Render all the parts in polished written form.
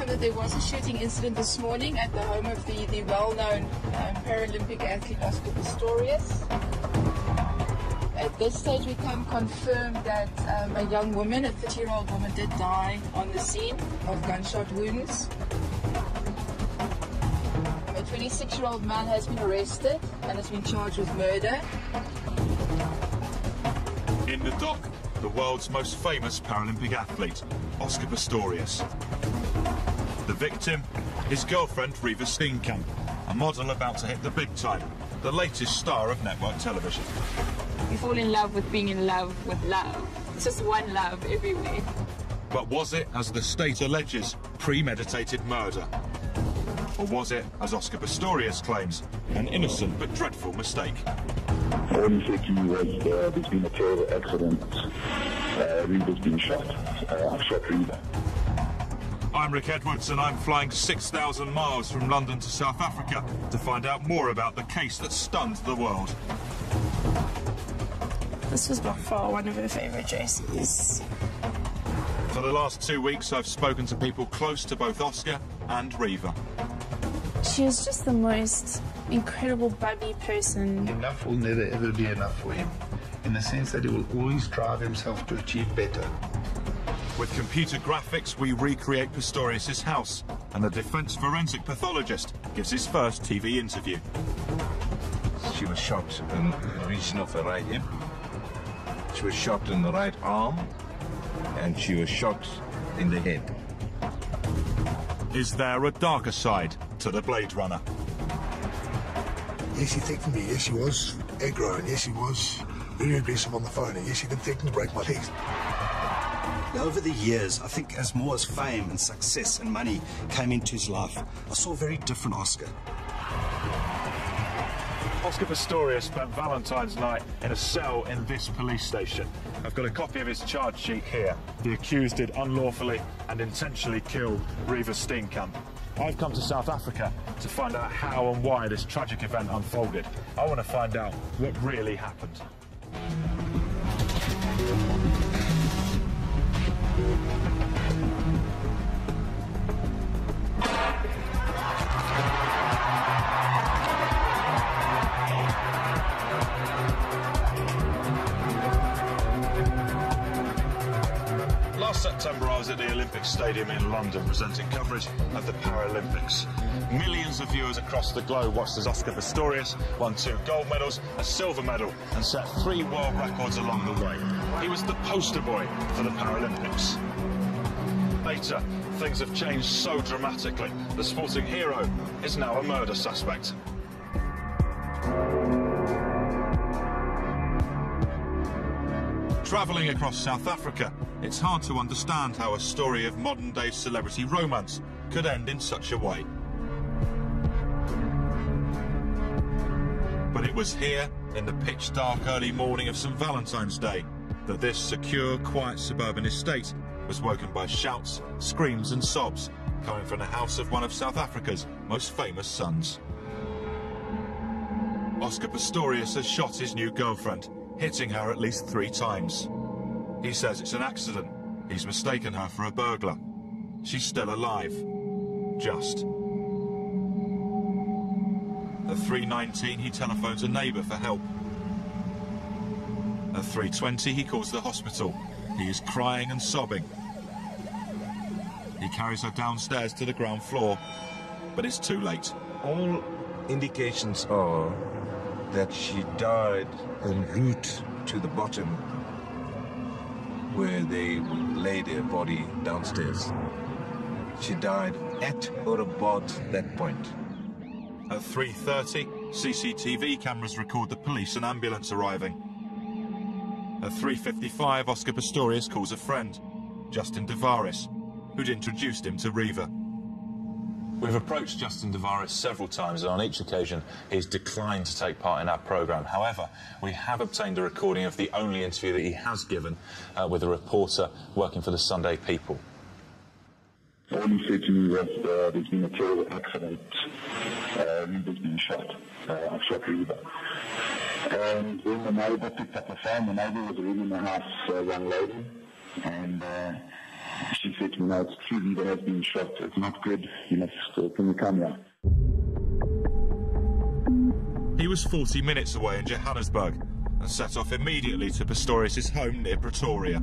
also that there was a shooting incident this morning at the home of the well-known Paralympic athlete Oscar Pistorius. At this stage we can confirm that a young woman, a 30-year-old woman, did die on the scene of gunshot wounds. A 26-year-old man has been arrested and has been charged with murder. In the dock, the world's most famous Paralympic athlete, Oscar Pistorius. The victim, his girlfriend Reeva Steenkamp, a model about to hit the big time, the latest star of network television. You fall in love with being in love with love. It's just one love everywhere. But was it, as the state alleges, premeditated murder? Or was it, as Oscar Pistorius claims, an innocent but dreadful mistake? He was there's been a terrible accident. Reeva's been shot. I've shot Reeva. I'm Rick Edwards, and I'm flying 6,000 miles from London to South Africa to find out more about the case that stunned the world. This was by far one of her favourite dresses. For the last 2 weeks, I've spoken to people close to both Oscar and Reeva. She was just the most incredible, bubbly person. Enough will never ever be enough for him, in the sense that he will always drive himself to achieve better. With computer graphics, we recreate Pistorius' house, and the defence forensic pathologist gives his first TV interview. She was shot in the region of the right hip. She was shot in the right arm, and she was shot in the head. Is there a darker side to the Blade Runner? Yes, he threatened me. Yes, he was aggro, and yes, he was very aggressive on the phone, and yes, he did threaten to break my legs. Now, over the years, I think as more as fame and success and money came into his life, I saw a very different Oscar. Oscar Pistorius spent Valentine's night in a cell in this police station. I've got a copy of his charge sheet here. The accused did unlawfully and intentionally kill Reeva Steenkamp. I've come to South Africa to find out how and why this tragic event unfolded. I want to find out what really happened. Stadium in London, presenting coverage of the Paralympics. Millions of viewers across the globe watched as Oscar Pistorius won 2 gold medals, a silver medal, and set 3 world records along the way. He was the poster boy for the Paralympics. Later, things have changed so dramatically. The sporting hero is now a murder suspect. Travelling across South Africa, it's hard to understand how a story of modern-day celebrity romance could end in such a way. But it was here, in the pitch-dark early morning of St. Valentine's Day, that this secure, quiet suburban estate was woken by shouts, screams and sobs coming from the house of one of South Africa's most famous sons. Oscar Pistorius has shot his new girlfriend, hitting her at least 3 times. He says it's an accident. He's mistaken her for a burglar. She's still alive. Just. At 3:19, he telephones a neighbour for help. At 3:20, he calls the hospital. He is crying and sobbing. He carries her downstairs to the ground floor, but it's too late. All indications are that she died en route to the bottom, where they laid her body downstairs. She died at or about that point. At 3:30, CCTV cameras record the police and ambulance arriving. At 3:55, Oscar Pistorius calls a friend, Justin Divaris, who'd introduced him to Reeva. We've approached Justin Divaris several times, and on each occasion he's declined to take part in our programme. However, we have obtained a recording of the only interview that he has given with a reporter working for the Sunday People. All he said to me was, there's been a terrible accident. Reeva's been shot. I've shot Reeva. And then the neighbour picked up the phone. The neighbour was a woman in the house, a young lady, and she said to me, no, it's TV that has been shot. It's not good. You must open the camera. He was 40 minutes away in Johannesburg and set off immediately to Pistorius' home near Pretoria.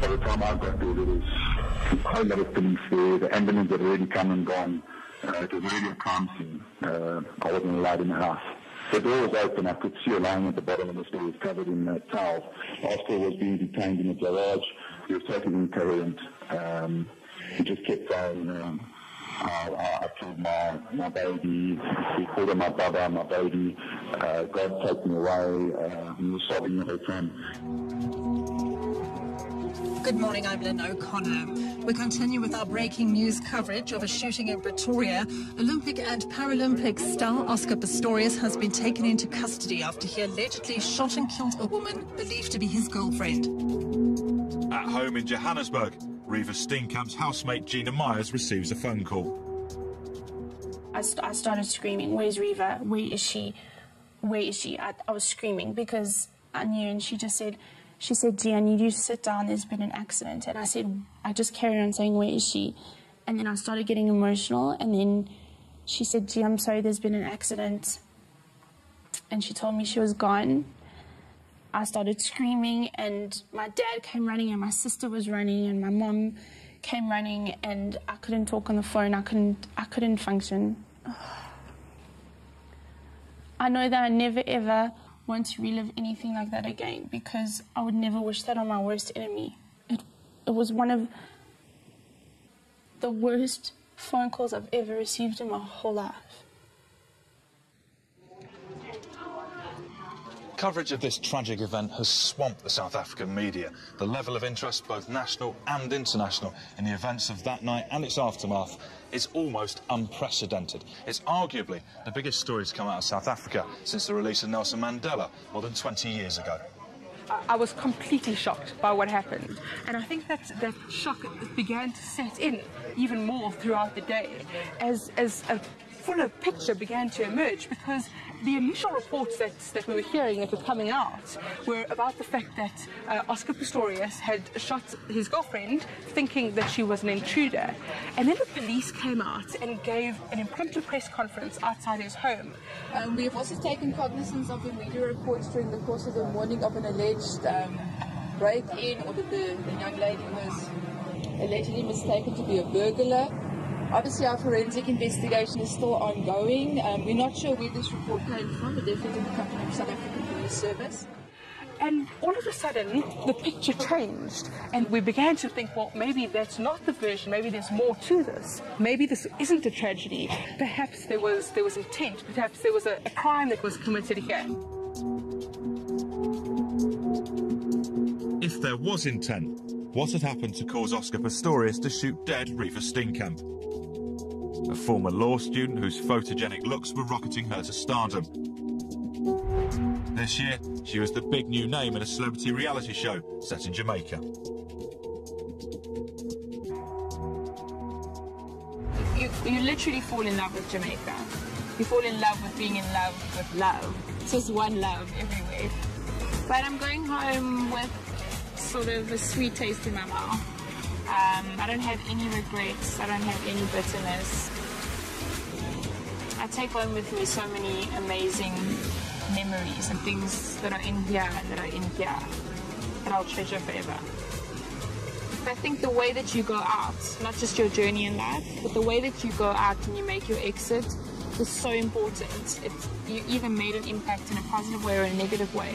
By the time I got there, there was a whole lot of police there. The ambulance had already come and gone. It was already a crime scene. I wasn't allowed in the house. The door was open. I could see her lying at the bottom of the stairs, covered in a towel. Oscar was being detained in a garage. He was totally incoherent. He just kept saying, I killed my baby. He called her my brother, my baby. God take me away. He was sobbing the whole time. Good morning, I'm Lynn O'Connor. We continue with our breaking news coverage of a shooting in Pretoria. Olympic and Paralympic star Oscar Pistorius has been taken into custody after he allegedly shot and killed a woman believed to be his girlfriend. At home in Johannesburg, Reeva Steenkamp's housemate Gina Myers receives a phone call. I started screaming, where's Reeva? Where is she? Where is she? I was screaming because I knew, and she just said, Gee, I need you to sit down, there's been an accident. And I said, I just carried on saying, where is she? And then I started getting emotional, and then she said, Gee, I'm sorry, there's been an accident. And she told me she was gone. I started screaming, and my dad came running, and my sister was running, and my mom came running, and I couldn't talk on the phone, I couldn't function. I know that I never ever want to relive anything like that again, because I would never wish that on my worst enemy. It was one of the worst phone calls I've ever received in my whole life. Coverage of this tragic event has swamped the South African media. The level of interest, both national and international, in the events of that night and its aftermath is almost unprecedented. It's arguably the biggest story to come out of South Africa since the release of Nelson Mandela more than 20 years ago. I was completely shocked by what happened, and I think that shock began to set in even more throughout the day as a fuller picture began to emerge, because the initial reports that we were hearing that were coming out were about the fact that Oscar Pistorius had shot his girlfriend thinking that she was an intruder. And then the police came out and gave an impromptu press conference outside his home. We have also taken cognizance of the media reports during the course of the morning of an alleged break-in, or that the young lady was allegedly mistaken to be a burglar. Obviously, our forensic investigation is still ongoing. We're not sure where this report came from. It definitely didn't come from South African Police Service. And all of a sudden, the picture changed, and we began to think, well, maybe that's not the version. Maybe there's more to this. Maybe this isn't a tragedy. Perhaps there was intent. Perhaps there was a crime that was committed here. If there was intent, what had happened to cause Oscar Pistorius to shoot dead Reeva Steenkamp, a former law student whose photogenic looks were rocketing her to stardom? This year, she was the big new name in a celebrity reality show set in Jamaica. You literally fall in love with Jamaica. You fall in love with being in love with love. It's just one love everywhere. But I'm going home with sort of a sweet taste in my mouth. I don't have any regrets, I don't have any bitterness. I take home with me so many amazing memories and things that are in here and that are in here, that I'll treasure forever. I think the way that you go out, not just your journey in life, but the way that you go out and you make your exit is so important. You either made an impact in a positive way or a negative way,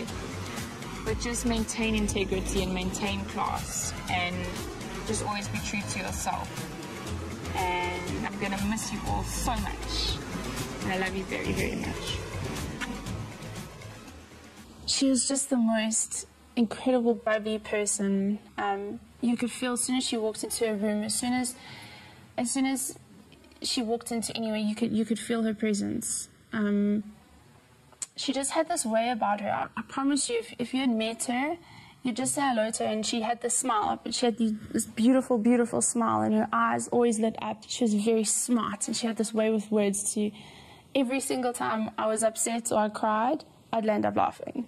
but just maintain integrity and maintain class, and just always be true to yourself. And I'm gonna miss you all so much, and I love you very, very much. She was just the most incredible, bubbly person. You could feel as soon as she walked into a room, as soon as she walked into anywhere, you could feel her presence. She just had this way about her. I promise you, if you had met her, you just say hello to her, and she had this smile, but she had this beautiful, beautiful smile, and her eyes always lit up. She was very smart, and she had this way with words too. Every single time I was upset or I cried, I'd land up laughing.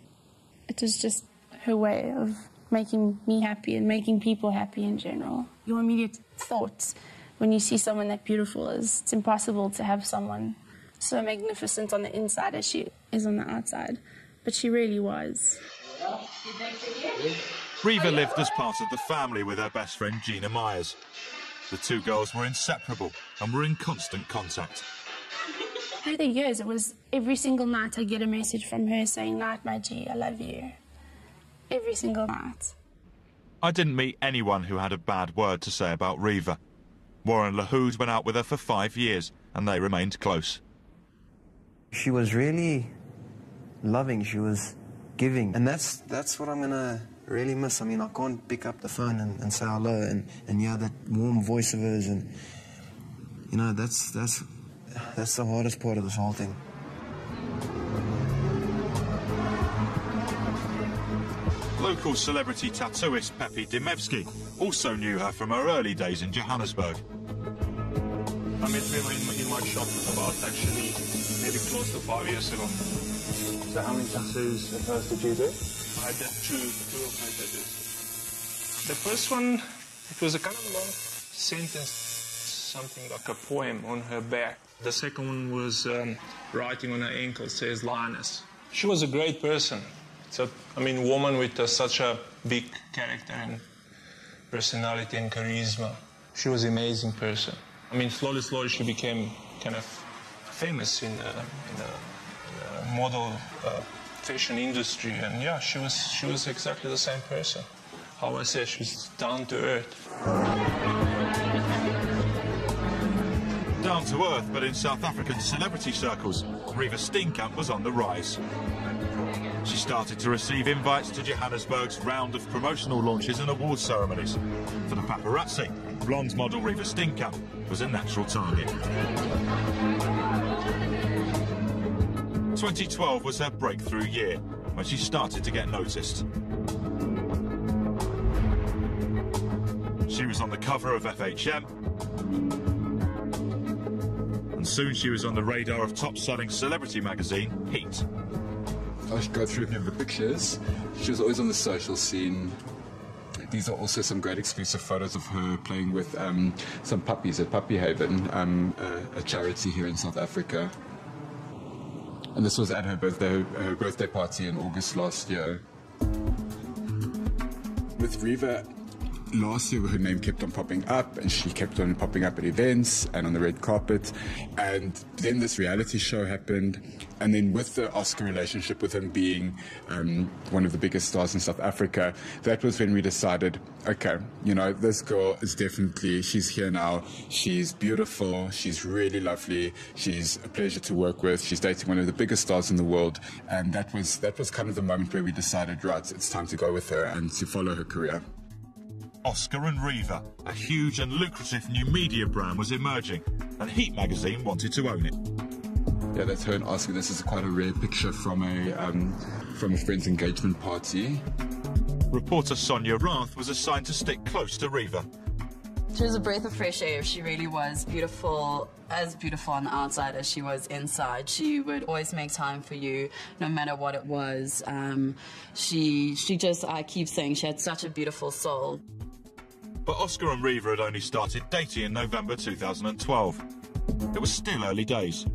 It was just her way of making me happy and making people happy in general. Your immediate thoughts when you see someone that beautiful is it's impossible to have someone so magnificent on the inside as she is on the outside, but she really was. Reeva lived as part of the family with her best friend Gina Myers. The two girls were inseparable and were in constant contact. Through the years, it was every single night I get a message from her saying, "Night, my G, I love you." Every single night. I didn't meet anyone who had a bad word to say about Reeva. Warren Lahoud went out with her for 5 years and they remained close. She was really loving, she was giving, and that's what I'm gonna really miss. I mean, I can't pick up the phone and say hello and yeah, that warm voice of hers, and you know, that's the hardest part of this whole thing. Local celebrity tattooist Pepe Demevski also knew her from her early days in Johannesburg. I met her in my shop about actually maybe close to 5 years ago. So how many tattoos at first did you do? I did two of my tattoos. The first one, it was a kind of long sentence, something like a poem on her back. The second one was writing on her ankle, says Lioness. She was a great person. So, I mean, woman with such a big character and personality and charisma. She was an amazing person. I mean, slowly, she became kind of famous in the model fashion industry. And yeah, she was exactly the same person. How I say, she's down to earth. Down to earth, but in South African celebrity circles, Reeva Steenkamp was on the rise. She started to receive invites to Johannesburg's round of promotional launches and award ceremonies. For the paparazzi, blonde model Reeva Steenkamp was a natural target. 2012 was her breakthrough year, when she started to get noticed. She was on the cover of FHM, and soon she was on the radar of top-selling celebrity magazine, Heat. I should go through the pictures. She was always on the social scene. These are also some great exclusive photos of her playing with some puppies at Puppy Haven, a charity here in South Africa. And this was at her birthday party in August last year. With Reeva, last year, her name kept on popping up, and she kept on popping up at events and on the red carpet. And then this reality show happened, and then with the Oscar relationship, with him being one of the biggest stars in South Africa, that was when we decided, okay, you know, this girl is definitely, she's here now. She's beautiful. She's really lovely. She's a pleasure to work with. She's dating one of the biggest stars in the world, and that was kind of the moment where we decided, right, it's time to go with her and to follow her career. Oscar and Reeva, a huge and lucrative new media brand was emerging, and Heat magazine wanted to own it. Yeah, that's her and Oscar. This is quite a rare picture from a friend's engagement party. Reporter Sonia Rath was assigned to stick close to Reeva. She was a breath of fresh air. She really was beautiful, as beautiful on the outside as she was inside. She would always make time for you, no matter what it was. She just, I keep saying, she had such a beautiful soul. But Oscar and Reeva had only started dating in November 2012. It was still early days.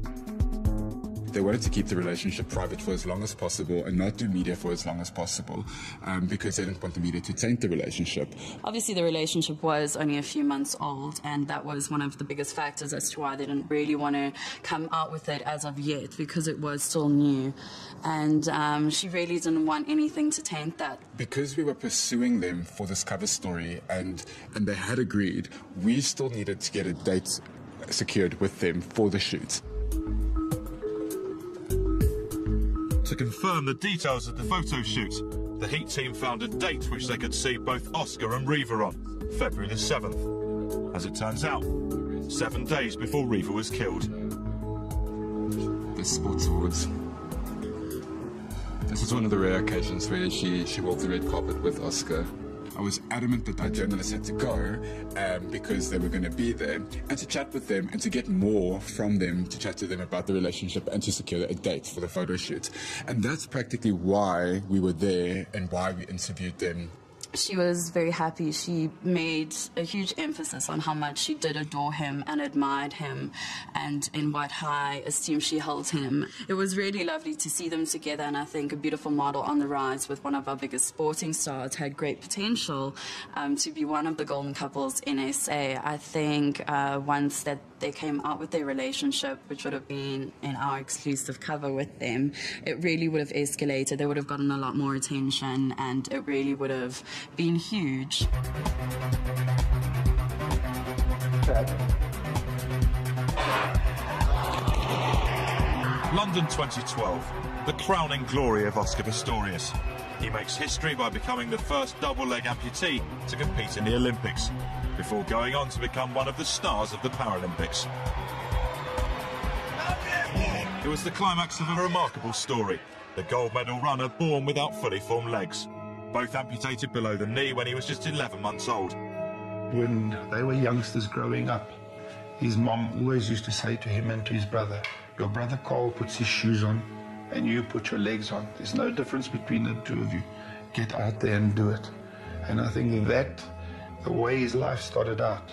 They wanted to keep the relationship private for as long as possible and not do media for as long as possible because they didn't want the media to taint the relationship. Obviously, the relationship was only a few months old, and that was one of the biggest factors as to why they didn't really want to come out with it as of yet, because it was still new. And she really didn't want anything to taint that. Because we were pursuing them for this cover story and they had agreed, we still needed to get a date secured with them for the shoot. To confirm the details of the photo shoot, the Heat team found a date which they could see both Oscar and Reeva on, February the 7th. As it turns out, 7 days before Reeva was killed. The sports awards. This was one of the rare occasions where she walked the red carpet with Oscar. I was adamant that our journalists had to go because they were going to be there and to chat with them and to get more from them, to chat to them about the relationship and to secure a date for the photo shoot. And that's practically why we were there and why we interviewed them she was very happy. She made a huge emphasis on how much she did adore him and admired him, and in what high esteem she held him. It was really lovely to see them together, and I think a beautiful model on the rise with one of our biggest sporting stars, had great potential to be one of the golden couples in SA. I think once that they came out with their relationship, which would have been in our exclusive cover with them, it really would have escalated. They would have gotten a lot more attention, and it really would have been huge. London 2012, the crowning glory of Oscar Pistorius. He makes history by becoming the first double-leg amputee to compete in the Olympics, before going on to become one of the stars of the Paralympics. It was the climax of a remarkable story, the gold medal runner born without fully formed legs, both amputated below the knee when he was just 11 months old. When they were youngsters growing up, his mom always used to say to him and to his brother, your brother Carl puts his shoes on and you put your legs on. There's no difference between the two of you. Get out there and do it. And I think that the way his life started out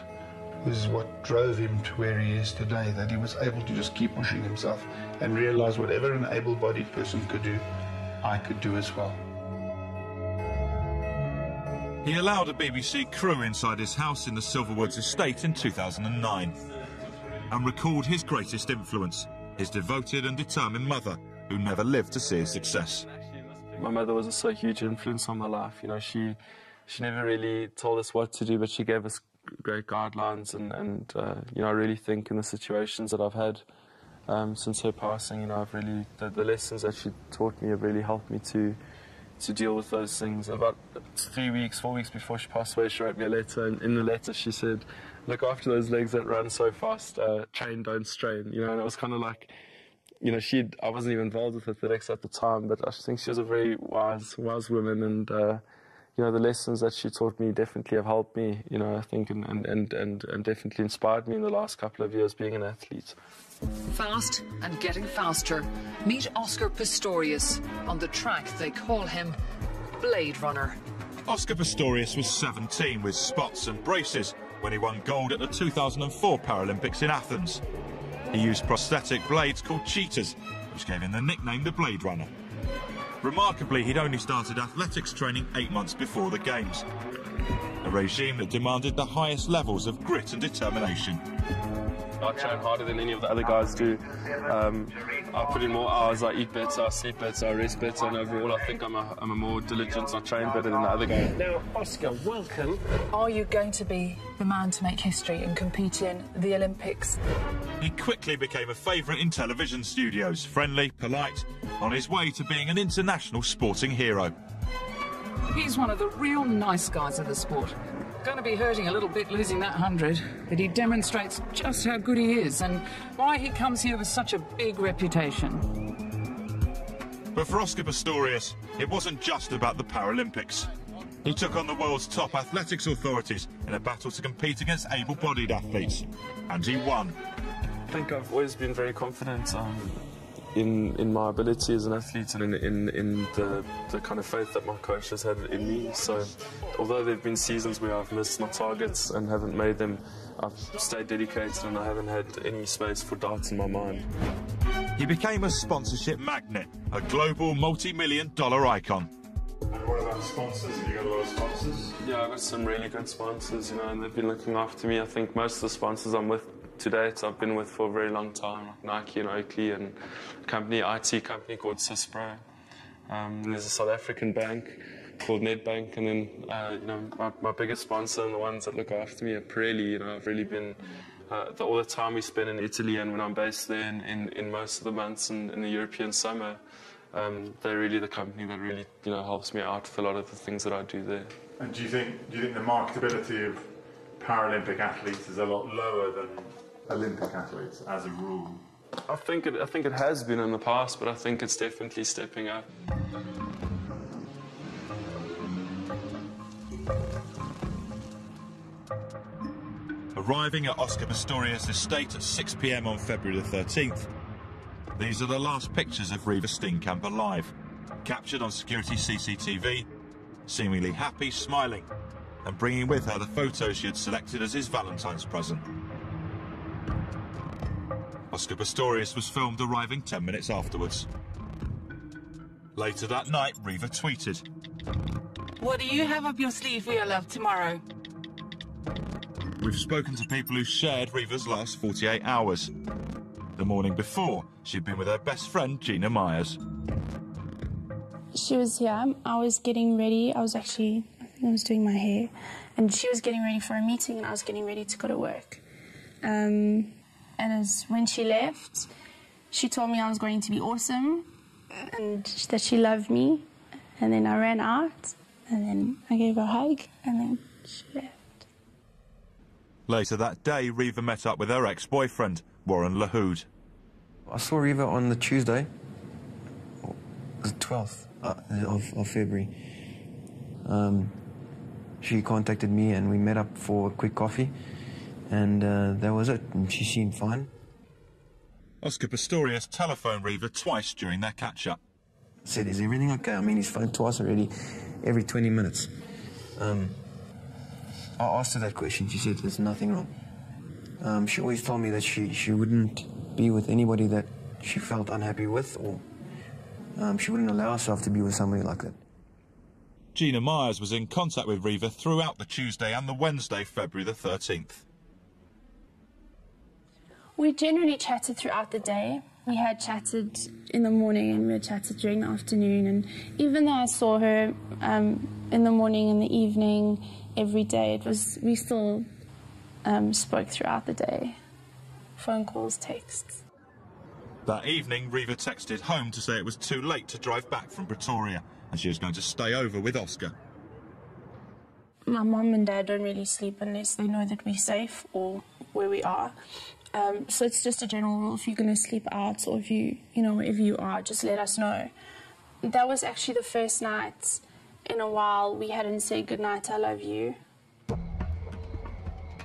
was what drove him to where he is today, that he was able to just keep pushing himself and realize whatever an able-bodied person could do, I could do as well. He allowed a BBC crew inside his house in the Silverwoods estate in 2009 and recalled his greatest influence, his devoted and determined mother, who never lived to see his success. My mother was also a huge influence on my life. You know, she never really told us what to do, but she gave us great guidelines, and you know, I really think in the situations that I've had since her passing, you know, I've really, the lessons that she taught me have really helped me to deal with those things. About 4 weeks before she passed away, she wrote me a letter, and in the letter she said, look after those legs that run so fast, train, don't strain, you know. And it was kind of like, you know, I wasn't even involved with athletics at the time, but I think she was a very wise woman, and you know, the lessons that she taught me definitely have helped me, you know, I think, and definitely inspired me in the last couple of years being an athlete. Fast and getting faster. Meet Oscar Pistorius on the track they call him Blade Runner. Oscar Pistorius was 17 with spots and braces when he won gold at the 2004 Paralympics in Athens. He used prosthetic blades called Cheetahs, which gave him the nickname the Blade Runner. Remarkably, he'd only started athletics training 8 months before the Games, a regime that demanded the highest levels of grit and determination. I train harder than any of the other guys do. I put in more hours, I eat better, I sleep better, I rest better, and overall I think I'm a more diligent, I train better than the other guys. Now, Oscar, welcome. Are you going to be the man to make history and compete in the Olympics? He quickly became a favourite in television studios, friendly, polite, on his way to being an international sporting hero. He's one of the real nice guys of the sport. Going to be hurting a little bit losing that 100, but he demonstrates just how good he is and why he comes here with such a big reputation. But for Oscar Pistorius, it wasn't just about the Paralympics. He took on the world's top athletics authorities in a battle to compete against able-bodied athletes, and he won. I think I've always been very confident in my ability as an athlete, and in the kind of faith that my coach has had in me. So although there have been seasons where I've missed my targets and haven't made them, I've stayed dedicated and I haven't had any space for doubts in my mind. He became a sponsorship magnet, a global multi-million-dollar icon. And what about sponsors? Have you got a lot of sponsors? Yeah, I've got some really good sponsors, you know, and they've been looking after me. I think most of the sponsors I'm with today, I've been with for a very long time, like Nike and Oakley, and a company, IT company called Syspro. There's a South African bank called Nedbank, and then you know, my biggest sponsor and the ones that look after me are Pirelli. You know, I've really been all the time we spend in Italy, and when I'm based there in most of the months in the European summer, they're really the company that really, you know, helps me out with a lot of the things that I do there. And do you think the marketability of Paralympic athletes is a lot lower than Olympic athletes as a rule? I think it has been in the past, but I think it's definitely stepping up. Arriving at Oscar Pistorius' estate at 6 p.m. on February the 13th, these are the last pictures of Reeva Steenkamp alive, captured on security CCTV seemingly happy, smiling, and bringing with her the photo she had selected as his Valentine's present. Oscar Pistorius was filmed arriving 10 minutes afterwards. Later that night, Reeva tweeted, "What do you have up your sleeve for your love tomorrow?" We've spoken to people who shared Reeva's last 48 hours. The morning before, she'd been with her best friend, Gina Myers. She was here, I was getting ready, I was doing my hair, and she was getting ready for a meeting and I was getting ready to go to work. When she left, she told me I was going to be awesome and that she loved me, and then I ran out, and then I gave her a hug, and then she left. Later that day, Reeva met up with her ex-boyfriend, Warren Lahoud. I saw Reeva on the Tuesday, the 12th of February. She contacted me and we met up for a quick coffee, and that was it, and she seemed fine. Oscar Pistorius telephoned Reeva twice during their catch-up. I said, "Is everything okay?" I mean, he's phoned twice already, every 20 minutes. I asked her that question, she said, "There's nothing wrong." She always told me that she wouldn't be with anybody that she felt unhappy with, or she wouldn't allow herself to be with somebody like that. Gina Myers was in contact with Reeva throughout the Tuesday and the Wednesday, February the 13th. We generally chatted throughout the day. We had chatted in the morning and we had chatted during the afternoon, and even though I saw her in the morning and the evening every day, we still spoke throughout the day. Phone calls, texts. That evening, Reeva texted home to say it was too late to drive back from Pretoria and she was going to stay over with Oscar. My mum and dad don't really sleep unless they know that we're safe or where we are. So it's just a general rule, if you're going to sleep out or if you know, wherever you are, just let us know. That was actually the first night in a while we hadn't said goodnight, I love you.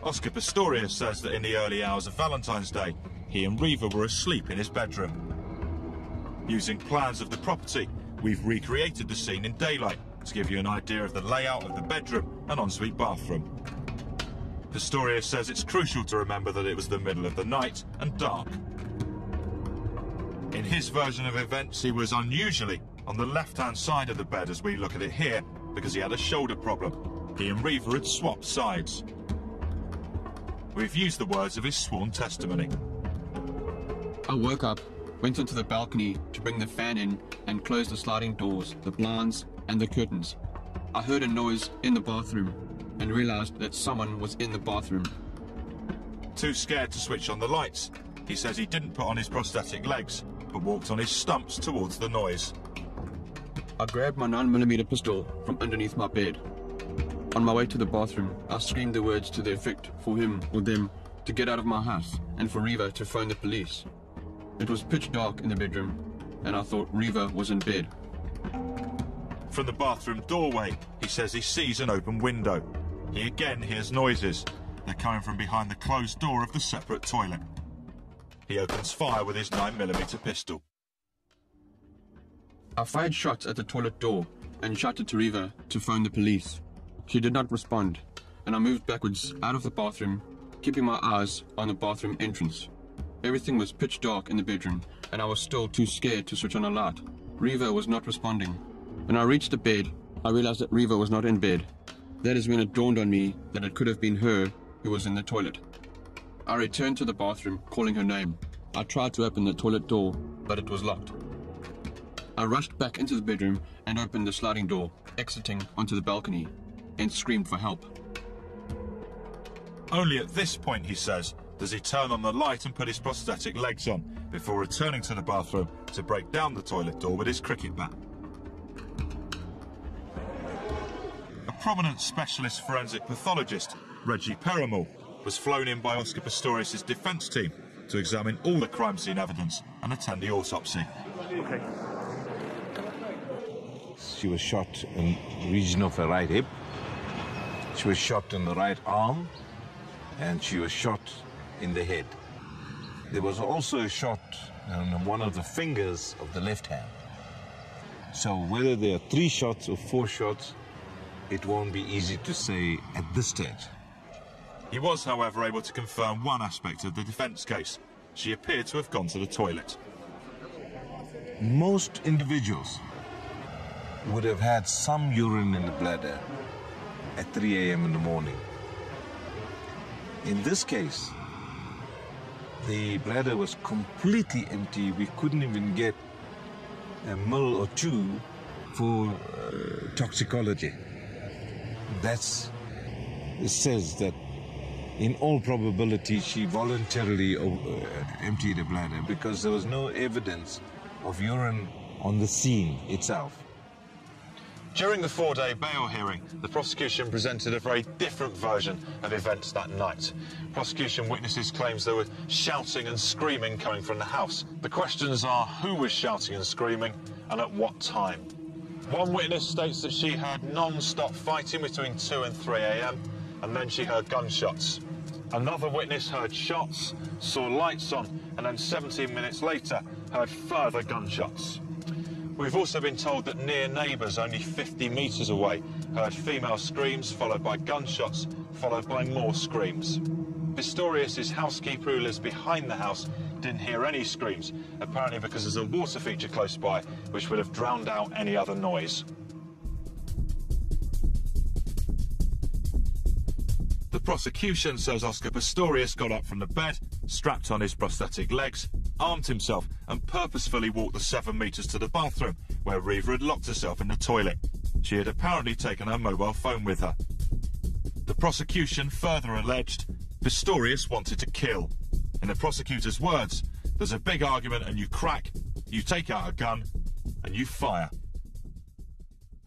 Oscar Pistorius says that in the early hours of Valentine's Day, he and Reeva were asleep in his bedroom. Using plans of the property, we've recreated the scene in daylight to give you an idea of the layout of the bedroom and ensuite bathroom. Pistorius says it's crucial to remember that it was the middle of the night and dark. In his version of events, he was unusually on the left-hand side of the bed as we look at it here, because he had a shoulder problem. He and Reeva had swapped sides. We've used the words of his sworn testimony. I woke up, went onto the balcony to bring the fan in and closed the sliding doors, the blinds and the curtains. I heard a noise in the bathroom and realised that someone was in the bathroom. Too scared to switch on the lights, he says he didn't put on his prosthetic legs, but walked on his stumps towards the noise. I grabbed my 9mm pistol from underneath my bed. On my way to the bathroom, I screamed the words to the effect for him or them to get out of my house and for Reeva to phone the police. It was pitch dark in the bedroom, and I thought Reeva was in bed. From the bathroom doorway, he says he sees an open window. He again hears noises. They're coming from behind the closed door of the separate toilet. He opens fire with his 9mm pistol. I fired shots at the toilet door and shouted to Reeva to phone the police. She did not respond, and I moved backwards out of the bathroom, keeping my eyes on the bathroom entrance. Everything was pitch dark in the bedroom, and I was still too scared to switch on a light. Reeva was not responding. When I reached the bed, I realized that Reeva was not in bed. That is when it dawned on me that it could have been her who was in the toilet. I returned to the bathroom, calling her name. I tried to open the toilet door, but it was locked. I rushed back into the bedroom and opened the sliding door, exiting onto the balcony, and screamed for help. Only at this point, he says, does he turn on the light and put his prosthetic legs on, before returning to the bathroom to break down the toilet door with his cricket bat. Prominent specialist forensic pathologist, Reggie Peramore, was flown in by Oscar Pistorius' defence team to examine all the crime scene evidence and attend the autopsy. Okay. She was shot in the region of her right hip, she was shot in the right arm, and she was shot in the head. There was also a shot on one of the fingers of the left hand. So whether there are 3 shots or 4 shots, it won't be easy to say at this stage. He was, however, able to confirm one aspect of the defence case. She appeared to have gone to the toilet. Most individuals would have had some urine in the bladder at 3 a.m. in the morning. In this case, the bladder was completely empty. We couldn't even get a ml or two for toxicology. It says that in all probability she voluntarily emptied the bladder because there was no evidence of urine on the scene itself. During the four-day bail hearing, the prosecution presented a very different version of events that night. Prosecution witnesses claims there were shouting and screaming coming from the house. The questions are who was shouting and screaming and at what time. One witness states that she heard non-stop fighting between 2 and 3 a.m. and then she heard gunshots. Another witness heard shots, saw lights on, and then 17 minutes later heard further gunshots. We've also been told that near neighbours, only 50 metres away, heard female screams, followed by gunshots, followed by more screams. Pistorius' housekeeper, who lives behind the house, didn't hear any screams, apparently because there's a water feature close by, which would have drowned out any other noise. The prosecution says Oscar Pistorius got up from the bed, strapped on his prosthetic legs, armed himself and purposefully walked the 7 metres to the bathroom, where Reeva had locked herself in the toilet. She had apparently taken her mobile phone with her. The prosecution further alleged Pistorius wanted to kill. In the prosecutor's words, there's a big argument and you crack, you take out a gun and you fire.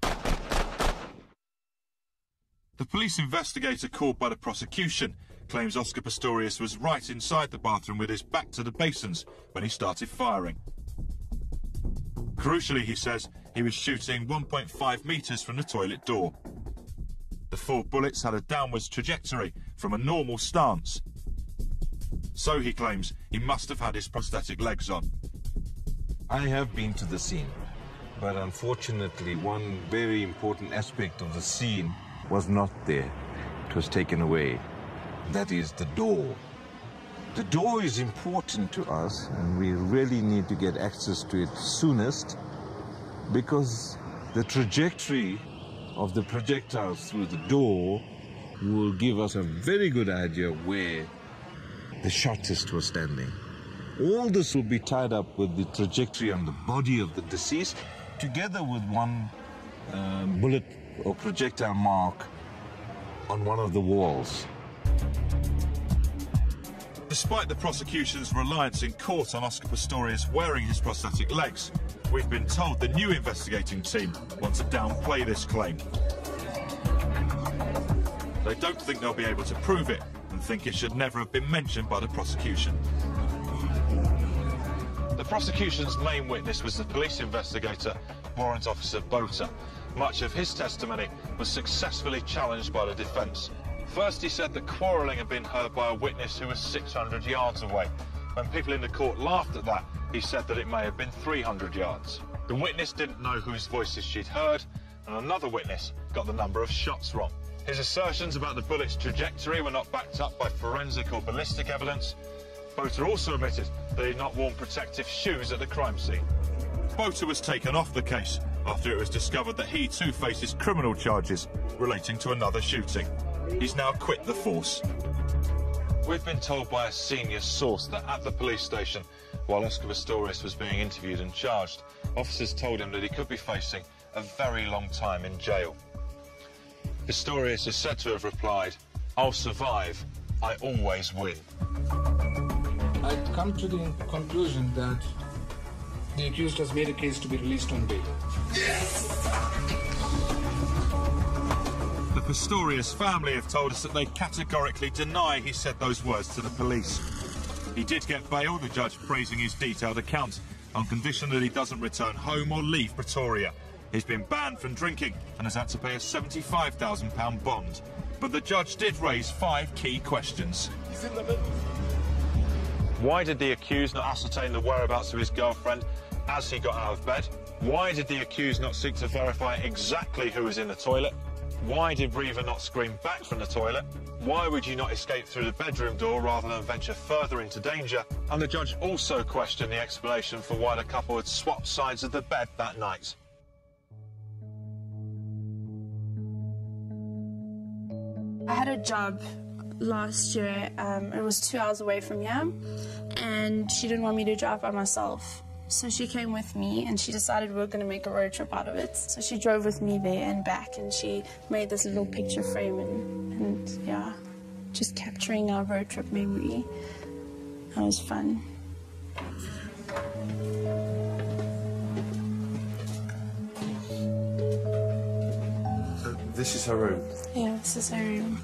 The police investigator called by the prosecution claims Oscar Pistorius was right inside the bathroom with his back to the basins when he started firing. Crucially, he says, he was shooting 1.5 metres from the toilet door. The four bullets had a downwards trajectory from a normal stance. So, he claims, he must have had his prosthetic legs on. I have been to the scene, but unfortunately one very important aspect of the scene was not there. It was taken away. That is the door. The door is important to us and we really need to get access to it soonest because the trajectory of the projectiles through the door will give us a very good idea where the shortest was standing. All this will be tied up with the trajectory on the body of the deceased together with one bullet or projectile mark on one of the walls. Despite the prosecution's reliance in court on Oscar Pistorius wearing his prosthetic legs, we've been told the new investigating team want to downplay this claim. They don't think they'll be able to prove it and think it should never have been mentioned by the prosecution. The prosecution's main witness was the police investigator, Warrant Officer Boater. Much of his testimony was successfully challenged by the defence. First, he said that quarrelling had been heard by a witness who was 600 yards away. When people in the court laughed at that, he said that it may have been 300 yards. The witness didn't know whose voices she'd heard, and another witness got the number of shots wrong. His assertions about the bullet's trajectory were not backed up by forensic or ballistic evidence. Boater also admitted that he'd not worn protective shoes at the crime scene. Boater was taken off the case after it was discovered that he too faces criminal charges relating to another shooting. He's now quit the force. We've been told by a senior source that at the police station, while Oscar Pistorius was being interviewed and charged, officers told him that he could be facing a very long time in jail. Pistorius is said to have replied, "I'll survive, I always win." I've come to the conclusion that the accused has made a case to be released on bail. Yes! The Pistorius family have told us that they categorically deny he said those words to the police. He did get bail, the judge praising his detailed account, on condition that he doesn't return home or leave Pretoria. He's been banned from drinking and has had to pay a £75,000 bond. But the judge did raise 5 key questions. He's in the middle. Why did the accused not ascertain the whereabouts of his girlfriend as he got out of bed? Why did the accused not seek to verify exactly who was in the toilet? Why did Reeva not scream back from the toilet? Why would you not escape through the bedroom door rather than venture further into danger? And the judge also questioned the explanation for why the couple had swapped sides of the bed that night. I had a job last year, it was 2 hours away from here, and she didn't want me to drive by myself. So she came with me and she decided we were going to make a road trip out of it. So she drove with me there and back, and she made this little picture frame and yeah, just capturing our road trip memory. That was fun. So this is her room? Yeah, this is her room.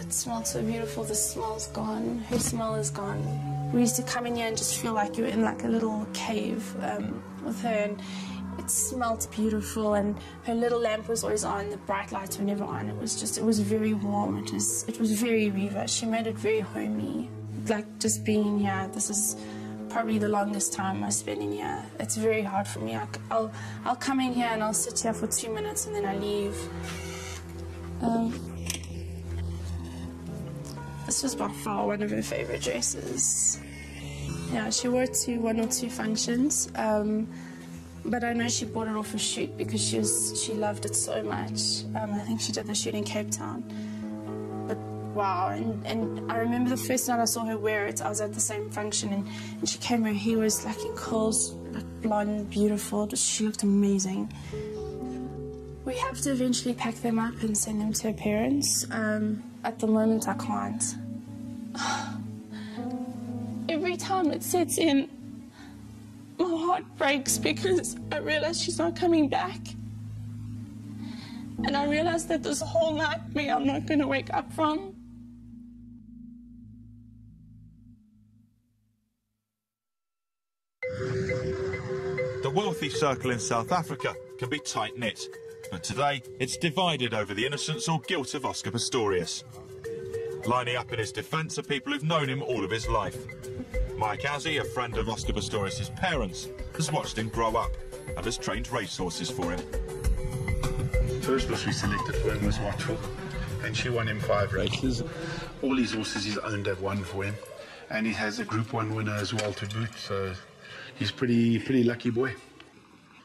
It smelled so beautiful. The smell's gone. Her smell is gone. We used to come in here and just feel like you were in like a little cave with her, and it smelled beautiful, and her little lamp was always on, the bright lights were never on. It was just, it was very warm. It was very Reeva. She made it very homey. Like just being here, this is probably the longest time I spend in here. It's very hard for me. I'll come in here and I'll sit here for 2 minutes and then I leave. This was by far one of her favourite dresses. Yeah, she wore it to one or two functions, but I know she bought it off a shoot because she loved it so much. I think she did the shoot in Cape Town. But wow, and I remember the first night I saw her wear it, I was at the same function, and she came, her hair was like in curls, like blonde, beautiful, she looked amazing. We have to eventually pack them up and send them to her parents. At the moment, I can't. Every time it sets in, my heart breaks because I realise she's not coming back. And I realise that this whole nightmare I'm not going to wake up from. The wealthy circle in South Africa can be tight-knit. But today, it's divided over the innocence or guilt of Oscar Pistorius. Lining up in his defence are people who've known him all of his life. Mike Azzie, a friend of Oscar Pistorius' parents, has watched him grow up and has trained racehorses for him. First horse we selected for him was Watchful, and she won him 5 races. All his horses he's owned have won for him, and he has a Group 1 winner as well to boot, so he's pretty lucky boy.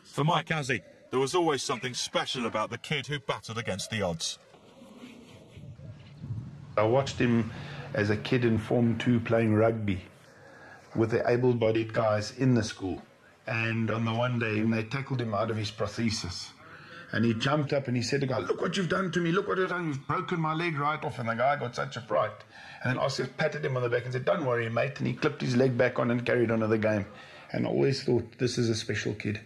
For Mike Azzie, there was always something special about the kid who battled against the odds. I watched him as a kid in Form 2 playing rugby with the able-bodied guys in the school. And on the one day, they tackled him out of his prosthesis. And he jumped up and he said to the guy, "Look what you've done to me, look what you've done, you've broken my leg right off." And the guy got such a fright. And then Oscar patted him on the back and said, "Don't worry, mate." And he clipped his leg back on and carried on with the game. And I always thought, this is a special kid.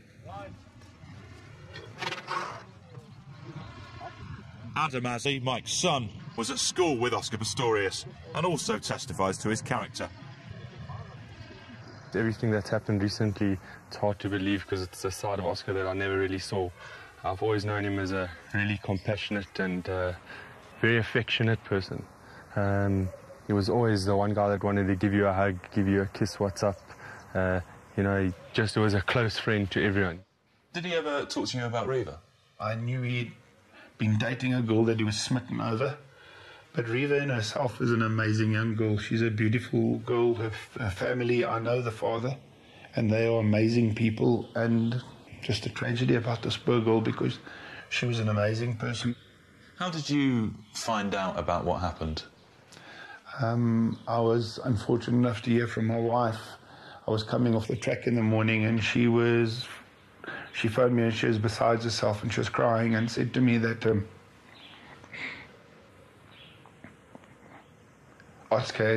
Adam Azzie, Mike's son, was at school with Oscar Pistorius and also testifies to his character. Everything that's happened recently, it's hard to believe because it's a side of Oscar that I never really saw. I've always known him as a really compassionate and very affectionate person. He was always the one guy that wanted to give you a hug, give you a kiss, what's up. You know, he just was a close friend to everyone. Did he ever talk to you about Reeva? I knew he'd been dating a girl that he was smitten over. But Reeva in herself is an amazing young girl. She's a beautiful girl. Her family, I know the father, and they are amazing people. And just a tragedy about this poor girl because she was an amazing person. How did you find out about what happened? I was unfortunate enough to hear from my wife. I was coming off the track in the morning and she phoned me and she was beside herself and she was crying and said to me that Oscar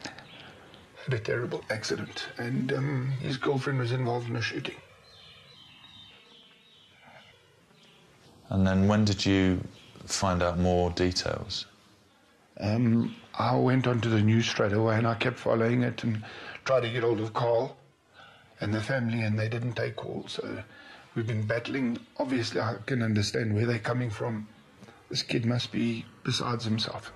had a terrible accident and his girlfriend was involved in a shooting. And then when did you find out more details? I went onto the news straight away and I kept following it and tried to get hold of Carl and the family, and they didn't take calls. So we've been battling. Obviously, I can understand where they're coming from. This kid must be besides himself.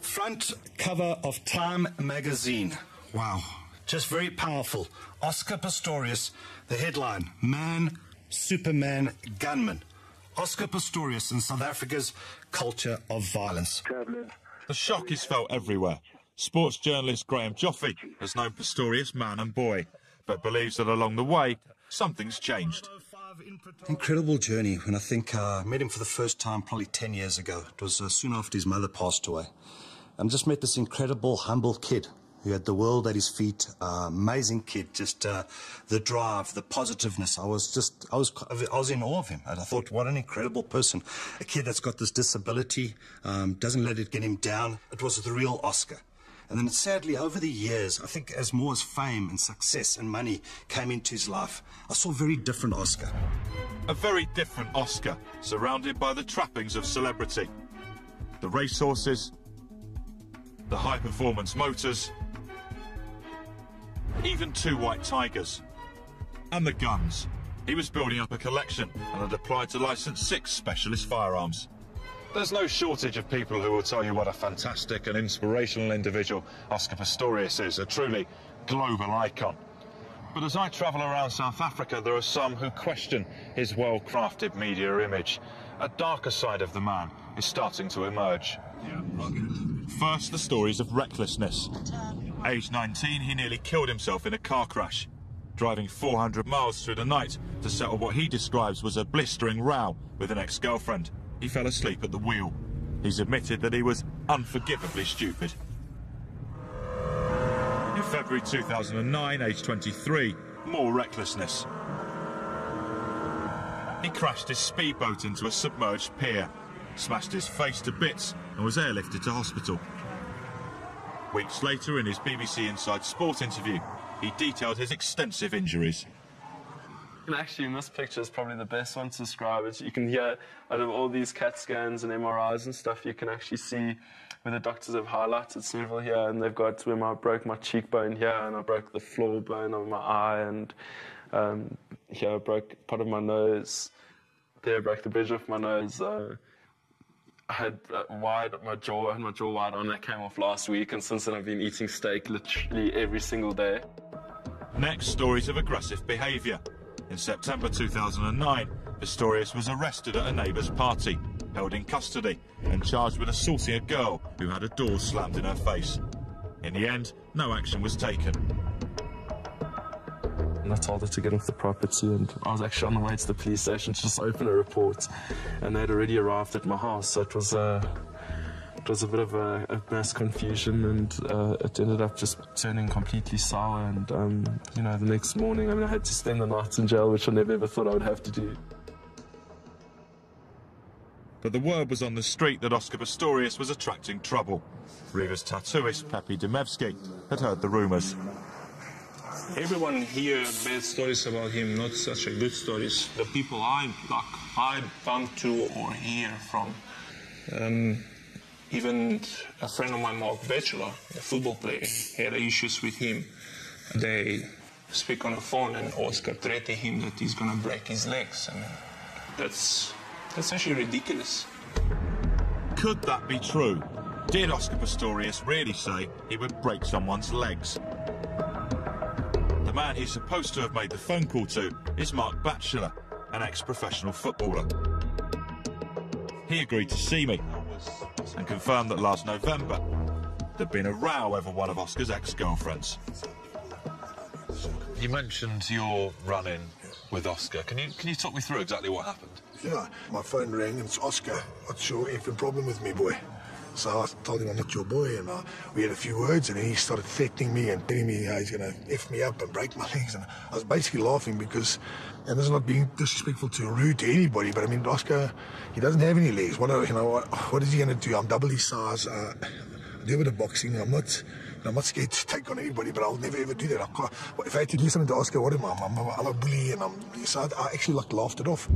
Front cover of Time magazine. Wow. Just very powerful. Oscar Pistorius, the headline, man, Superman, gunman. Oscar Pistorius in South Africa's culture of violence. The shock is felt everywhere. Sports journalist Graham Joffey has known Pistorius man and boy, but believes that along the way, something's changed. Incredible journey. When I think I met him for the first time probably 10 years ago. It was soon after his mother passed away. And just met this incredible, humble kid who had the world at his feet. Amazing kid, just the drive, the positiveness. I was in awe of him. And I thought, what an incredible person. A kid that's got this disability, doesn't let it get him down. It was the real Oscar. And then sadly, over the years, I think as more as fame and success and money came into his life, I saw a very different Oscar. A very different Oscar, surrounded by the trappings of celebrity. The racehorses, the high-performance motors, even two white tigers, and the guns. He was building up a collection and had applied to license 6 specialist firearms. There's no shortage of people who will tell you what a fantastic and inspirational individual Oscar Pistorius is, a truly global icon. But as I travel around South Africa, there are some who question his well-crafted media image. A darker side of the man is starting to emerge. First, the stories of recklessness. Aged 19, he nearly killed himself in a car crash, driving 400 miles through the night to settle what he describes was a blistering row with an ex-girlfriend. He fell asleep at the wheel. He's admitted that he was unforgivably stupid. In February 2009, aged 23, more recklessness. He crashed his speedboat into a submerged pier, smashed his face to bits and was airlifted to hospital. Weeks later, in his BBC Inside Sport interview, he detailed his extensive injuries. Actually, in this picture is probably the best one to describe it. You can hear, out of all these CAT scans and MRIs and stuff, you can actually see where the doctors have highlighted several here, and they've got where I broke my cheekbone here, and I broke the floor bone of my eye, and here I broke part of my nose. There I broke the bridge off my nose. I had my jaw wide on. That came off last week, and since then I've been eating steak literally every single day. Next, stories of aggressive behaviour. In September 2009, Pistorius was arrested at a neighbour's party, held in custody and charged with assaulting a girl who had a door slammed in her face. In the end, no action was taken. And I told her to get off the property, and I was actually on the way to the police station to just open a report, and they'd already arrived at my house, so it was a bit of a mass confusion, and it ended up just turning completely sour, and you know, the next morning, I mean, I had to spend the night in jail, which I never ever thought I would have to do. But the word was on the street that Oscar Pistorius was attracting trouble. Reeva's tattooist, Pepe Demevski, had heard the rumours. Everyone hears bad stories about him, not such a good stories. The people I bump to or hear from. Even a friend of mine, Mark Batchelor, a football player, had issues with him. They speak on the phone, and Oscar threatened him that he's going to break his legs. I mean, that's actually ridiculous. Could that be true? Did Oscar Pistorius really say he would break someone's legs? The man he's supposed to have made the phone call to is Mark Batchelor, an ex-professional footballer. He agreed to see me and confirmed that last November there'd been a row over one of Oscar's ex-girlfriends. You mentioned your run-in with Oscar. Can you talk me through exactly what happened? Yeah, my phone rang and it's Oscar. What's your effing problem with me, boy? So I told him I'm not your boy, and we had a few words, and then he started threatening me and telling me he's going to F me up and break my legs. And I was basically laughing because, and this is not being disrespectful to or rude to anybody, but I mean, Oscar, he doesn't have any legs. What is he going to do? I'm double his size. I do a bit of boxing. I'm not scared to take on anybody, but I'll never ever do that. If I had to do something to Oscar, what am I? I'm a bully, and so I actually like laughed it off.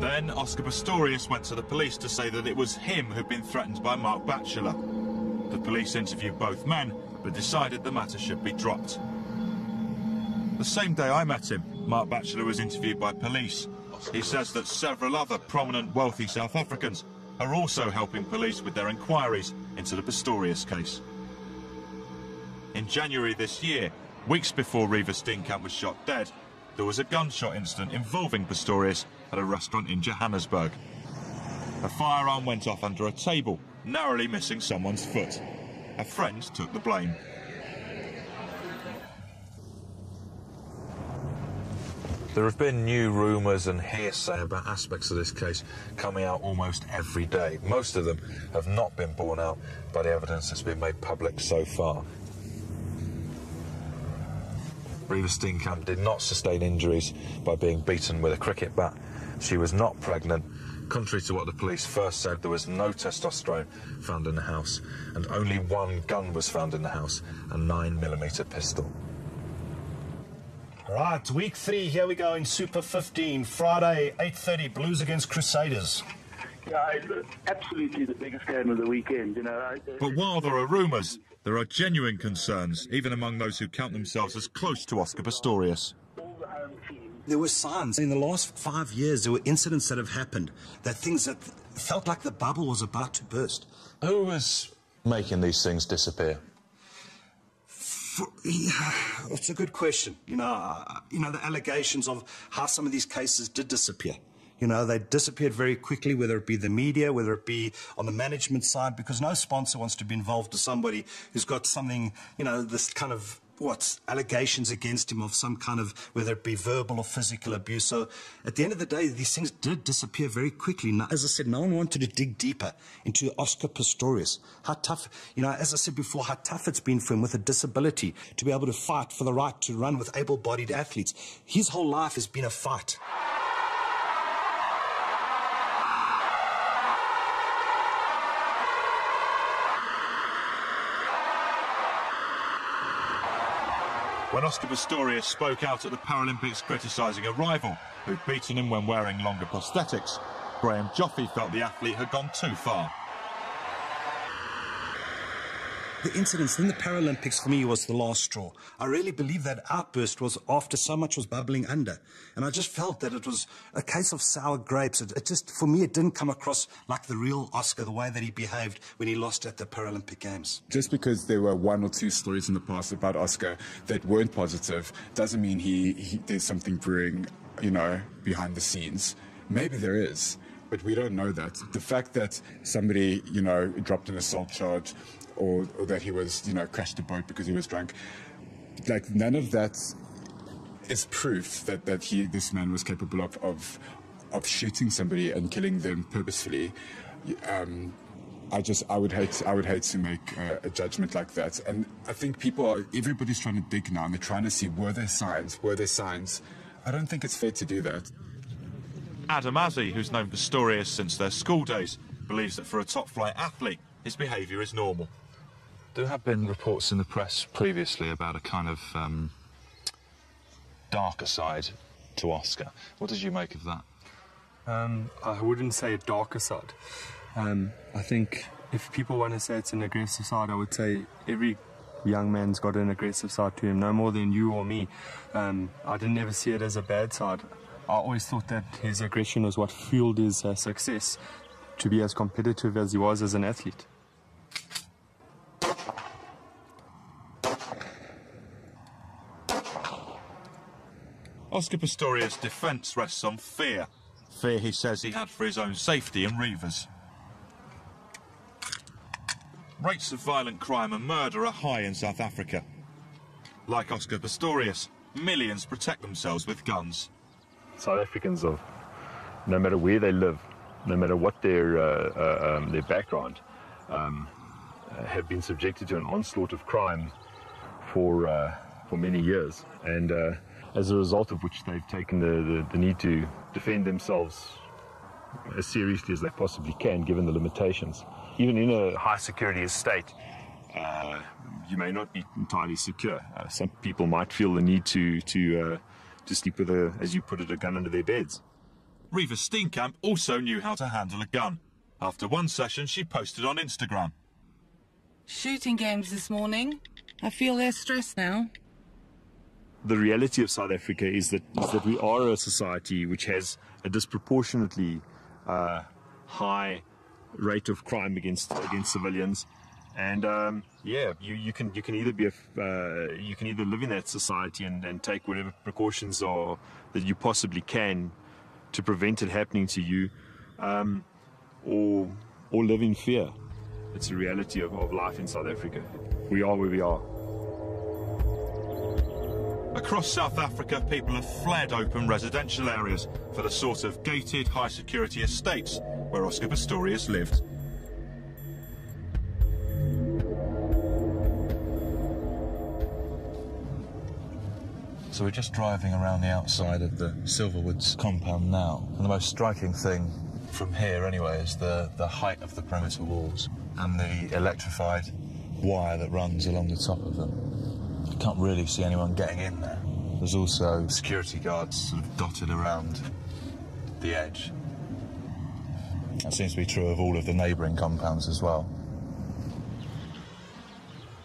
Then Oscar Pistorius went to the police to say that it was him who'd been threatened by Mark Batchelor. The police interviewed both men, but decided the matter should be dropped. The same day I met him, Mark Batchelor was interviewed by police. He says that several other prominent, wealthy South Africans are also helping police with their inquiries into the Pistorius case. in January this year, weeks before Reeva Steenkamp was shot dead, there was a gunshot incident involving Pistorius at a restaurant in Johannesburg. A firearm went off under a table, narrowly missing someone's foot. A friend took the blame. There have been new rumours and hearsay about aspects of this case coming out almost every day. Most of them have not been borne out by the evidence that's been made public so far. Reeva Steenkamp did not sustain injuries by being beaten with a cricket bat. She was not pregnant. Contrary to what the police first said, there was no testosterone found in the house, and only one gun was found in the house, a 9mm pistol. Right, week 3, here we go in Super 15, Friday, 8:30, Blues against Crusaders. Yeah, it's absolutely the biggest game of the weekend, you know. But while there are rumours, there are genuine concerns, even among those who count themselves as close to Oscar Pistorius. There were signs in the last 5 years, there were incidents that have happened, that things that felt like the bubble was about to burst. Who was making these things disappear? It's a good question. You know, the allegations of how some of these cases did disappear. You know, they disappeared very quickly, whether it be the media, whether it be on the management side, because no sponsor wants to be involved with somebody who's got something, you know, this kind of allegations against him of some kind of, whether it be verbal or physical abuse. So at the end of the day, these things did disappear very quickly. Now, as I said, no one wanted to dig deeper into Oscar Pistorius. How tough, you know, as I said before, how tough it's been for him with a disability to be able to fight for the right to run with able-bodied athletes. His whole life has been a fight. When Oscar Pistorius spoke out at the Paralympics criticising a rival who'd beaten him when wearing longer prosthetics, Graham Joffey felt the athlete had gone too far. The incidents in the Paralympics for me was the last straw. I really believe that outburst was after so much was bubbling under. And I just felt that it was a case of sour grapes. It just, for me, it didn't come across like the real Oscar, the way that he behaved when he lost at the Paralympic Games. Just because there were one or two stories in the past about Oscar that weren't positive doesn't mean there's something brewing, you know, behind the scenes. Maybe there is, but we don't know that. The fact that somebody, you know, dropped an assault charge, or that he was, you know, crashed a boat because he was drunk, like, none of that is proof that, this man was capable of shooting somebody and killing them purposefully. I would hate to make a judgment like that. And I think everybody's trying to dig now, and they're trying to see, were there signs? I don't think it's fair to do that. Adam Azzie, who's known Pistorius since their school days, believes that for a top-flight athlete, his behaviour is normal. There have been reports in the press previously about a kind of darker side to Oscar. What did you make of that? I wouldn't say a darker side. I think if people want to say it's an aggressive side, I would say every young man's got an aggressive side to him, no more than you or me. I didn't ever see it as a bad side. I always thought that his aggression was what fueled his success, to be as competitive as he was as an athlete. Oscar Pistorius' defence rests on fear. Fear he says he had for his own safety and Reeva's. Rates of violent crime and murder are high in South Africa. Like Oscar Pistorius, millions protect themselves with guns. South Africans, no matter where they live, no matter what their background, have been subjected to an onslaught of crime for many years, and as a result of which they've taken the need to defend themselves as seriously as they possibly can, given the limitations. Even in a high-security estate, you may not be entirely secure. Some people might feel the need to sleep with, as you put it, a gun under their beds. Reeva Steenkamp also knew how to handle a gun. After one session, she posted on Instagram. Shooting games this morning. I feel their stress now. The reality of South Africa is that we are a society which has a disproportionately high rate of crime against civilians, And yeah, you can either be you can either live in that society and take whatever precautions are that you possibly can to prevent it happening to you, or live in fear. It's a reality of life in South Africa. We are where we are. Across South Africa, people have fled open residential areas for the sort of gated, high-security estates where Oscar Pistorius lived. So we're just driving around the outside of the Silverwoods compound now. And the most striking thing from here, anyway, is the height of the perimeter walls and the electrified wire that runs along the top of them. You can't really see anyone getting in there. There's also security guards sort of dotted around the edge. That seems to be true of all of the neighbouring compounds as well.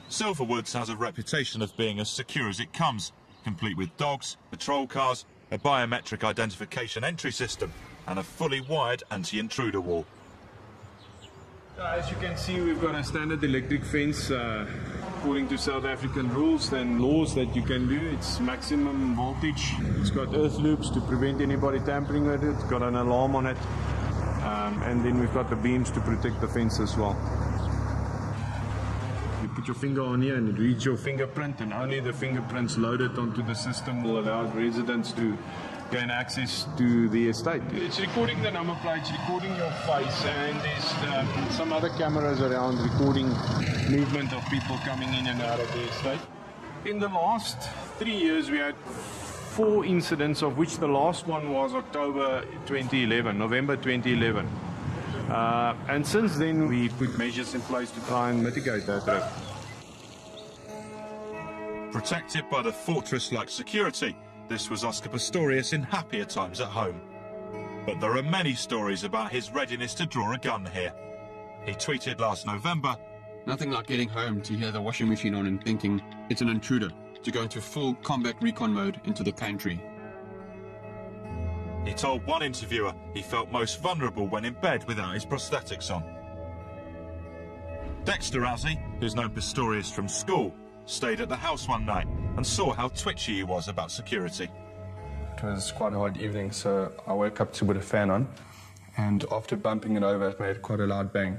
Silverwoods has a reputation of being as secure as it comes, complete with dogs, patrol cars, a biometric identification entry system, and a fully wired anti-intruder wall. As you can see, we've got a standard electric fence according to South African rules and laws that you can do. It's maximum voltage. It's got earth loops to prevent anybody tampering with it. It's got an alarm on it. And then we've got the beams to protect the fence as well. Put your finger on here and it reads your fingerprint, and only the fingerprints loaded onto the system will allow residents to gain access to the estate. It's recording the number plate, it's recording your face, and there's some other cameras around recording movement of people coming in and out of the estate. In the last 3 years we had 4 incidents, of which the last one was November 2011. And since then, we put measures in place to try and mitigate that risk. Protected by the fortress-like security, this was Oscar Pistorius in happier times at home. But there are many stories about his readiness to draw a gun here. He tweeted last November, "Nothing like getting home to hear the washing machine on and thinking it's an intruder, to go into full combat recon mode into the pantry." He told one interviewer he felt most vulnerable when in bed without his prosthetics on. Dexter Azzie, who's known Pistorius from school, stayed at the house one night and saw how twitchy he was about security. It was quite a hard evening, so I woke up to put a fan on, and after bumping it over, it made quite a loud bang.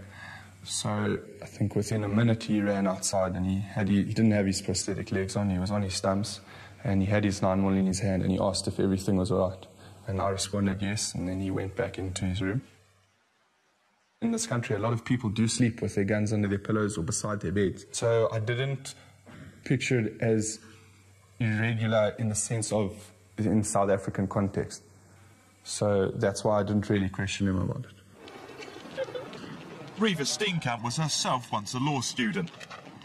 So I think within a minute he ran outside, and he didn't have his prosthetic legs on, he was on his stumps, and he had his 9mm in his hand, and he asked if everything was all right. And I responded yes, and then he went back into his room. In this country, a lot of people do sleep with their guns under their pillows or beside their beds. So I didn't picture it as irregular in the sense of in South African context. So that's why I didn't really question him about it. Reeva Steenkamp was herself once a law student.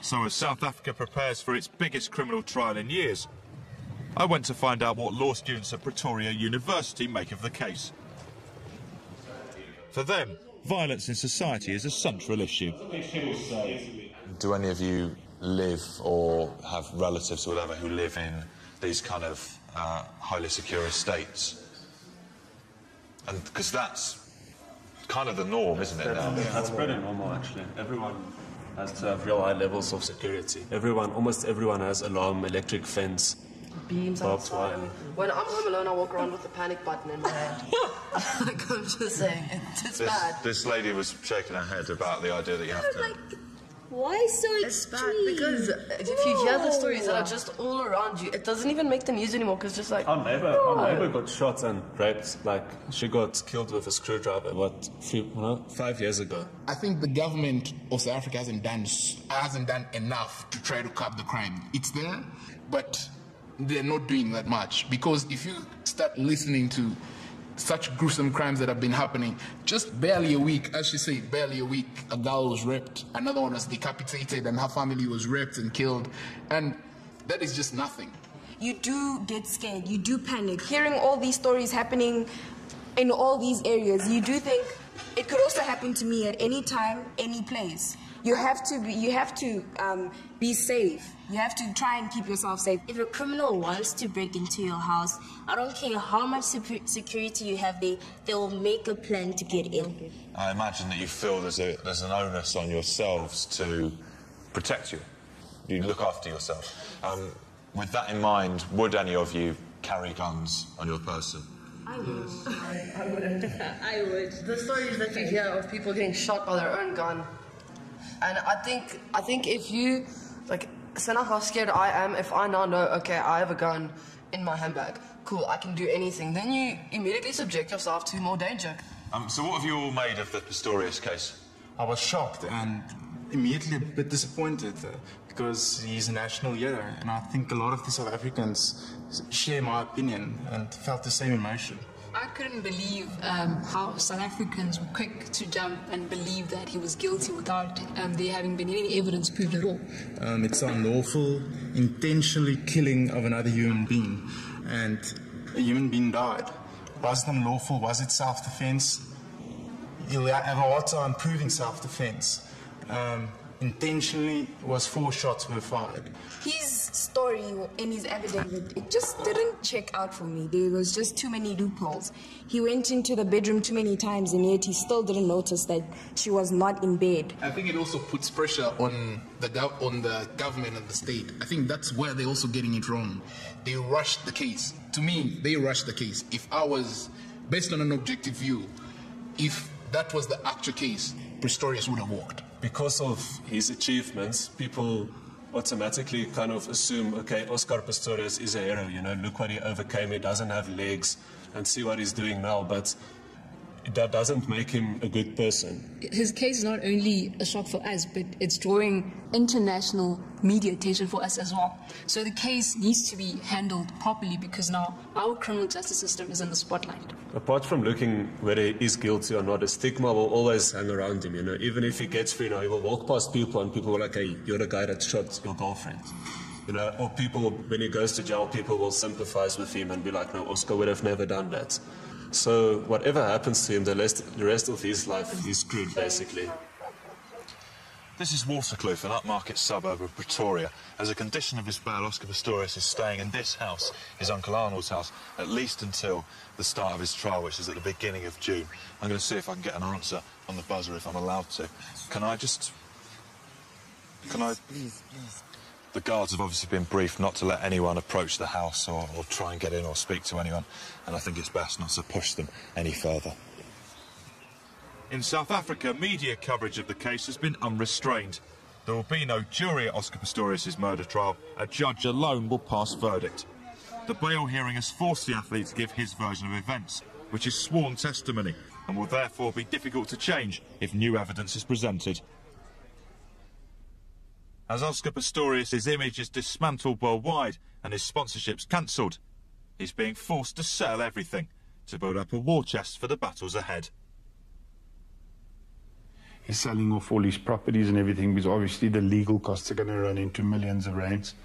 So as South Africa prepares for its biggest criminal trial in years, I went to find out what law students at Pretoria University make of the case. For them, violence in society is a central issue. Do any of you live or have relatives or whatever who live in these kind of highly secure estates? And because that's kind of the norm, isn't it? Now? That's pretty normal, actually. Everyone has to have real high levels of security. Everyone, almost everyone, has alarm, electric fence, beams outside. When I'm home alone, I walk around with the panic button in my hand. Like, I'm just saying, it's bad. This lady was shaking her head about the idea that you have to... Like, why so extreme? Because if you hear the stories that are just all around you, it doesn't even make the news anymore, because just like... Our neighbour got shot and raped. Like, she got killed with a screwdriver, what, 5 years ago. I think the government of South Africa hasn't done enough to try to curb the crime. It's there, but... they're not doing that much, because if you start listening to such gruesome crimes that have been happening, just barely a week, as she said, barely a week, a girl was raped, another one was decapitated, and her family was raped and killed, and that is just nothing. You do get scared, you do panic. Hearing all these stories happening in all these areas, you do think it could also happen to me at any time, any place. You have to be safe. You have to try and keep yourself safe. If a criminal wants to break into your house, I don't care how much security you have, they will make a plan to get in. I imagine that you feel there's an onus on yourselves to protect you. You look after yourself. With that in mind, would any of you carry guns on your person? I would. I wouldn't. I would. The stories that you hear of people getting shot by their own gun, and I think if you, like, so now how scared I am, if I now know, okay, I have a gun in my handbag, cool, I can do anything, then you immediately subject yourself to more danger. So what have you all made of the Pistorius case? I was shocked and immediately a bit disappointed because he's a national hero, and I think a lot of the South Africans share my opinion and felt the same emotion. I couldn't believe how South Africans were quick to jump and believe that he was guilty without there having been any evidence proved at all. It's unlawful, intentionally killing of another human being, and a human being died. Was it unlawful? Was it self-defense? You'll have a hard time proving self-defense. Intentionally, was 4 shots were fired. His story and his affidavit, it just didn't check out for me. There was just too many loopholes. He went into the bedroom too many times, and yet he still didn't notice that she was not in bed. I think it also puts pressure on the government and the state. I think that's where they're also getting it wrong. They rushed the case. To me, they rushed the case. If I was, based on an objective view, if that was the actual case, Pistorius would have walked. Because of his achievements, people automatically kind of assume, okay, Oscar Pistorius is a hero, you know, look what he overcame, he doesn't have legs, and see what he's doing now, but that doesn't make him a good person. His case is not only a shock for us, but it's drawing international media attention for us as well. So the case needs to be handled properly, because now our criminal justice system is in the spotlight. Apart from looking whether he is guilty or not, a stigma will always hang around him, you know. Even if he gets free now, he will walk past people and people will like, hey, you're the guy that shot your girlfriend. You know, or people, when he goes to jail, people will sympathize with him and be like, no, Oscar would have never done that. So whatever happens to him, the rest of his life is screwed, basically. This is Waterkloof, an upmarket suburb of Pretoria. As a condition of his bail, Oscar Pistorius is staying in this house, his Uncle Arnold's house, at least until the start of his trial, which is at the beginning of June. I'm going to see if I can get an answer on the buzzer if I'm allowed to. Can I just... Can I... Please, please. The guards have obviously been briefed not to let anyone approach the house or try and get in or speak to anyone, and I think it's best not to push them any further. In South Africa, media coverage of the case has been unrestrained. There will be no jury at Oscar Pistorius' murder trial. A judge alone will pass verdict. The bail hearing has forced the athlete to give his version of events, which is sworn testimony, and will therefore be difficult to change if new evidence is presented. As Oscar Pistorius' image is dismantled worldwide and his sponsorships cancelled, he's being forced to sell everything to build up a war chest for the battles ahead. He's selling off all his properties and everything, because obviously the legal costs are going to run into millions of rands.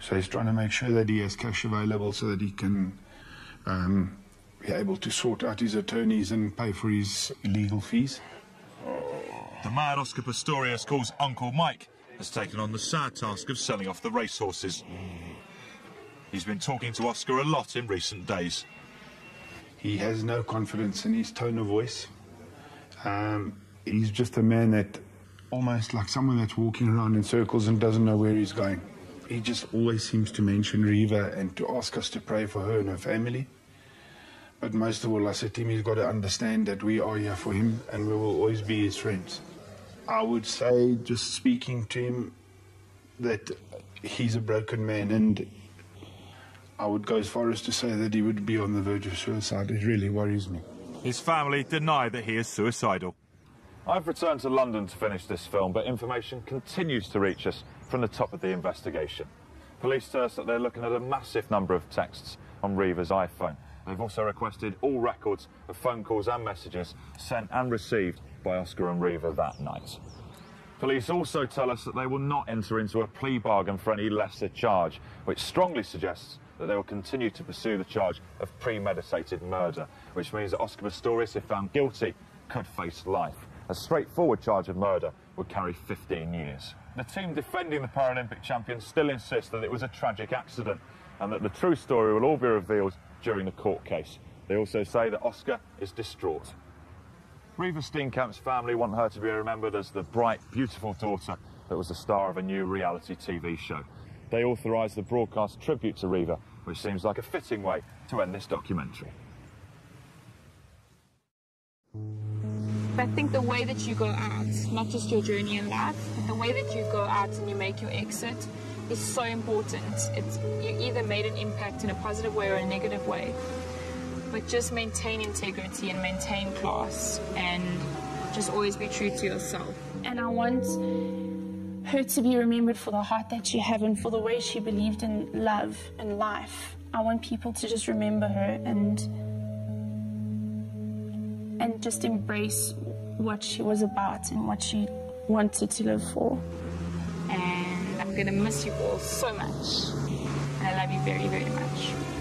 So he's trying to make sure that he has cash available so that he can be able to sort out his attorneys and pay for his legal fees. The mad Oscar Pistorius calls Uncle Mike has taken on the sad task of selling off the racehorses. He's been talking to Oscar a lot in recent days. He has no confidence in his tone of voice. He's just a man that, almost like someone that's walking around in circles and doesn't know where he's going. He just always seems to mention Reeva and to ask us to pray for her and her family. But most of all, I said to him, he's got to understand that we are here for him and we will always be his friends. I would say, just speaking to him, that he's a broken man, and I would go as far as to say that he would be on the verge of suicide. It really worries me. His family deny that he is suicidal. I've returned to London to finish this film, but information continues to reach us from the top of the investigation. Police tell us that they're looking at a massive number of texts on Reeva's iPhone. They've also requested all records of phone calls and messages sent and received by Oscar and Reeva that night. Police also tell us that they will not enter into a plea bargain for any lesser charge, which strongly suggests that they will continue to pursue the charge of premeditated murder, which means that Oscar Pistorius, if found guilty, could face life. A straightforward charge of murder would carry 15 years. The team defending the Paralympic champions still insist that it was a tragic accident and that the true story will all be revealed during the court case. They also say that Oscar is distraught. Reeva Steenkamp's family want her to be remembered as the bright, beautiful daughter that was the star of a new reality TV show. They authorised the broadcast tribute to Reeva, which seems like a fitting way to end this documentary. I think the way that you go out, not just your journey in life, but the way that you go out and you make your exit is so important. You either made an impact in a positive way or a negative way, but just maintain integrity and maintain class and just always be true to yourself. And I want her to be remembered for the heart that she had and for the way she believed in love and life. I want people to just remember her and just embrace what she was about and what she wanted to live for. And I'm gonna miss you all so much. I love you very, very much.